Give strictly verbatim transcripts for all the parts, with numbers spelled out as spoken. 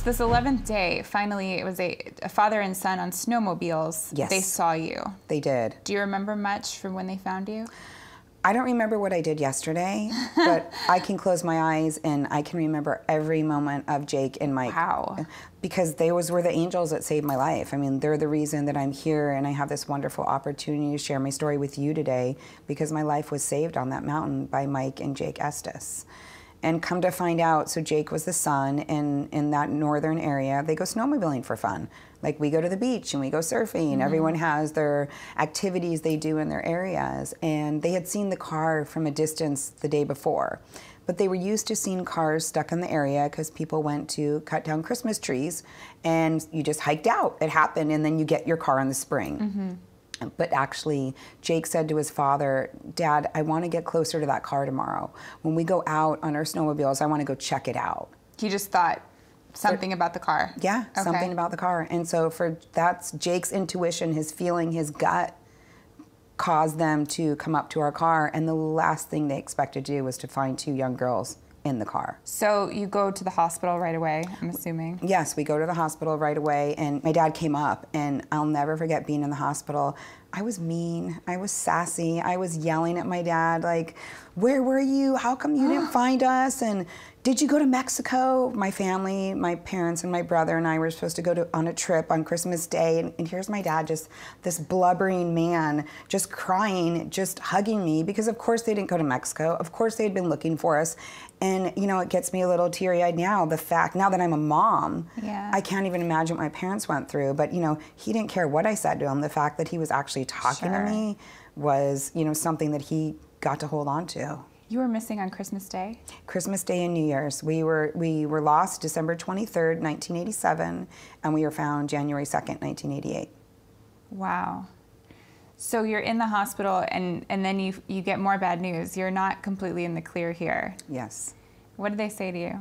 So this eleventh day, finally, it was a, a father and son on snowmobiles. Yes. They saw you. They did. Do you remember much from when they found you? I don't remember what I did yesterday, but I can close my eyes and I can remember every moment of Jake and Mike. Wow. Because they was, were the angels that saved my life. I mean, they're the reason that I'm here and I have this wonderful opportunity to share my story with you today, because my life was saved on that mountain by Mike and Jake Estes. And come to find out, so Jake was the son, and in that northern area, they go snowmobiling for fun. Like, we go to the beach and we go surfing. Mm-hmm. Everyone has their activities they do in their areas. And they had seen the car from a distance the day before. But they were used to seeing cars stuck in the area because people went to cut down Christmas trees and you just hiked out. It happened, and then you get your car in the spring. Mm-hmm. But actually, Jake said to his father, "Dad, I want to get closer to that car tomorrow. When we go out on our snowmobiles, I want to go check it out." He just thought something about the car. Yeah, okay. Something about the car. And so for that's Jake's intuition, his feeling, his gut caused them to come up to our car. And the last thing they expected to do was to find two young girls in the car. So you go to the hospital right away, I'm assuming? Yes, we go to the hospital right away, and my dad came up, and I'll never forget being in the hospital. I was mean, I was sassy, I was yelling at my dad, like, "Where were you? How come you didn't find us? And did you go to Mexico?" My family, my parents and my brother and I were supposed to go to, on a trip on Christmas Day, and, and here's my dad, just this blubbering man, just crying, just hugging me, because of course they didn't go to Mexico, of course they'd been looking for us. And you know, it gets me a little teary-eyed now, the fact, now that I'm a mom, yeah. I can't even imagine what my parents went through, but you know, he didn't care what I said to him, the fact that he was actually talking sure. to me was, you know, something that he got to hold on to. You were missing on Christmas Day? Christmas Day and New Year's. We were we were lost December twenty-third, nineteen eighty-seven, and we were found January second, nineteen eighty-eight. Wow. So you're in the hospital, and, and then you, you get more bad news. You're not completely in the clear here. Yes. What did they say to you?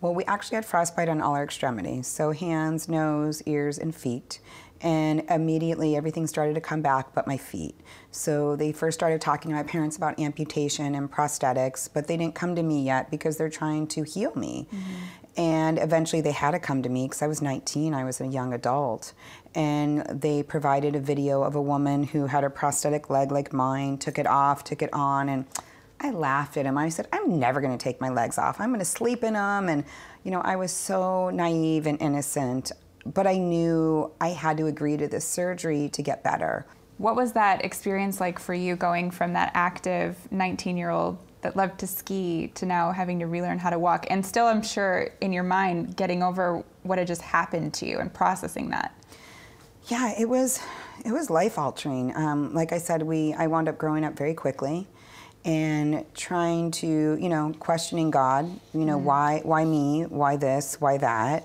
Well, we actually had frostbite on all our extremities, so hands, nose, ears, and feet. And immediately everything started to come back but my feet. So they first started talking to my parents about amputation and prosthetics, but they didn't come to me yet because they're trying to heal me. Mm-hmm. And eventually they had to come to me because I was nineteen, I was a young adult. And they provided a video of a woman who had a prosthetic leg like mine, took it off, took it on, and I laughed at him. I said, "I'm never gonna take my legs off. I'm gonna sleep in them." And you know, I was so naive and innocent. But I knew I had to agree to this surgery to get better. What was that experience like for you, going from that active nineteen-year-old that loved to ski to now having to relearn how to walk, and still, I'm sure, in your mind, getting over what had just happened to you and processing that? Yeah, it was, it was life-altering. Um, like I said, we, I wound up growing up very quickly and trying to, you know, questioning God, you know, mm-hmm. why, why me, why this, why that?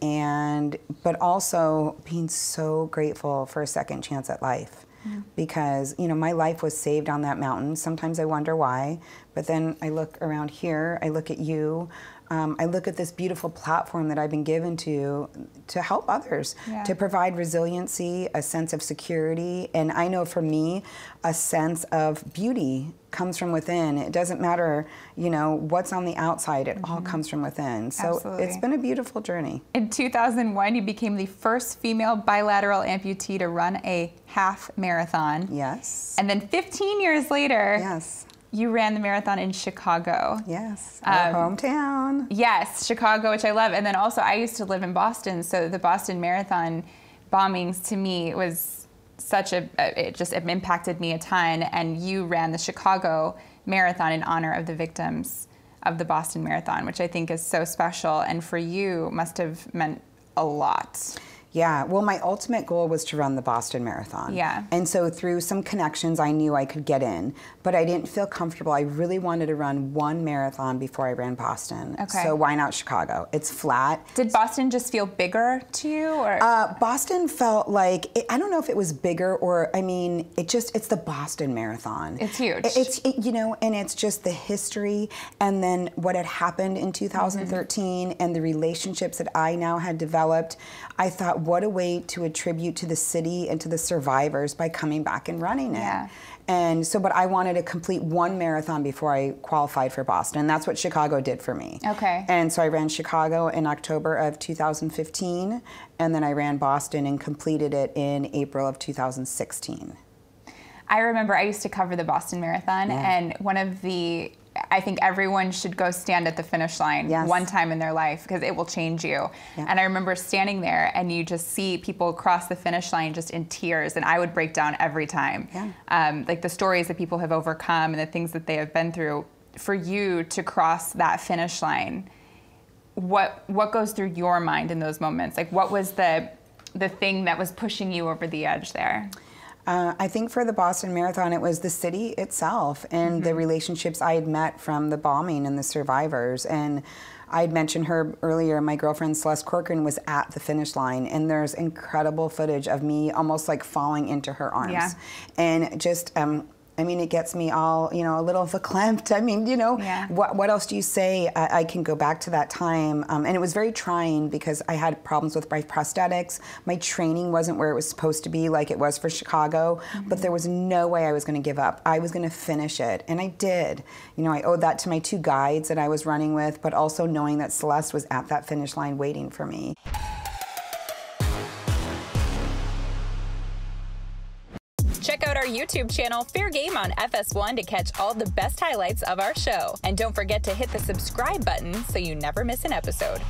And, but also being so grateful for a second chance at life. Yeah. Because, you know, my life was saved on that mountain. Sometimes I wonder why, but then I look around here, I look at you, um, I look at this beautiful platform that I've been given to, to help others, yeah. to provide resiliency, a sense of security, and I know for me, a sense of beauty comes from within. It doesn't matter, you know, what's on the outside, it mm-hmm. all comes from within. So absolutely. It's been a beautiful journey. In two thousand one, you became the first female bilateral amputee to run a half marathon. Yes. And then fifteen years later, yes. you ran the marathon in Chicago. Yes, our um, hometown. Yes, Chicago, which I love. And then also, I used to live in Boston, so the Boston Marathon bombings to me was such a, it just it impacted me a ton, and you ran the Chicago Marathon in honor of the victims of the Boston Marathon, which I think is so special, and for you must have meant a lot. Yeah, well, my ultimate goal was to run the Boston Marathon. Yeah. And so through some connections, I knew I could get in, but I didn't feel comfortable. I really wanted to run one marathon before I ran Boston. Okay. So why not Chicago? It's flat. Did Boston just feel bigger to you, or? Uh, Boston felt like, it, I don't know if it was bigger or, I mean, it just, it's the Boston Marathon. It's huge. It, it's, it, you know, and it's just the history, and then what had happened in two thousand thirteen, mm-hmm. and the relationships that I now had developed. I thought, what a way to attribute to the city and to the survivors by coming back and running it. Yeah. And so, but I wanted to complete one marathon before I qualified for Boston. And that's what Chicago did for me. Okay. And so I ran Chicago in October of two thousand fifteen, and then I ran Boston and completed it in April of two thousand sixteen. I remember I used to cover the Boston Marathon, yeah. and one of the, I think everyone should go stand at the finish line yes. one time in their life, because it will change you. Yeah. And I remember standing there, and you just see people cross the finish line just in tears, and I would break down every time. Yeah. Um, like the stories that people have overcome and the things that they have been through. For you to cross that finish line, what what goes through your mind in those moments? Like, what was the the thing that was pushing you over the edge there? Uh, I think for the Boston Marathon, it was the city itself and mm-hmm. the relationships I had met from the bombing and the survivors. And I had mentioned her earlier, my girlfriend Celeste Corcoran was at the finish line, and there's incredible footage of me almost like falling into her arms. Yeah. And just, um, I mean, it gets me all, you know, a little verklempt. I mean, you know, yeah. what, what else do you say? I, I can go back to that time. Um, and it was very trying because I had problems with my prosthetics. My training wasn't where it was supposed to be like it was for Chicago, mm-hmm. but there was no way I was going to give up. I was going to finish it. And I did. You know, I owed that to my two guides that I was running with, but also knowing that Celeste was at that finish line waiting for me. Check out our YouTube channel, Fair Game on F S one, to catch all the best highlights of our show. And don't forget to hit the subscribe button so you never miss an episode.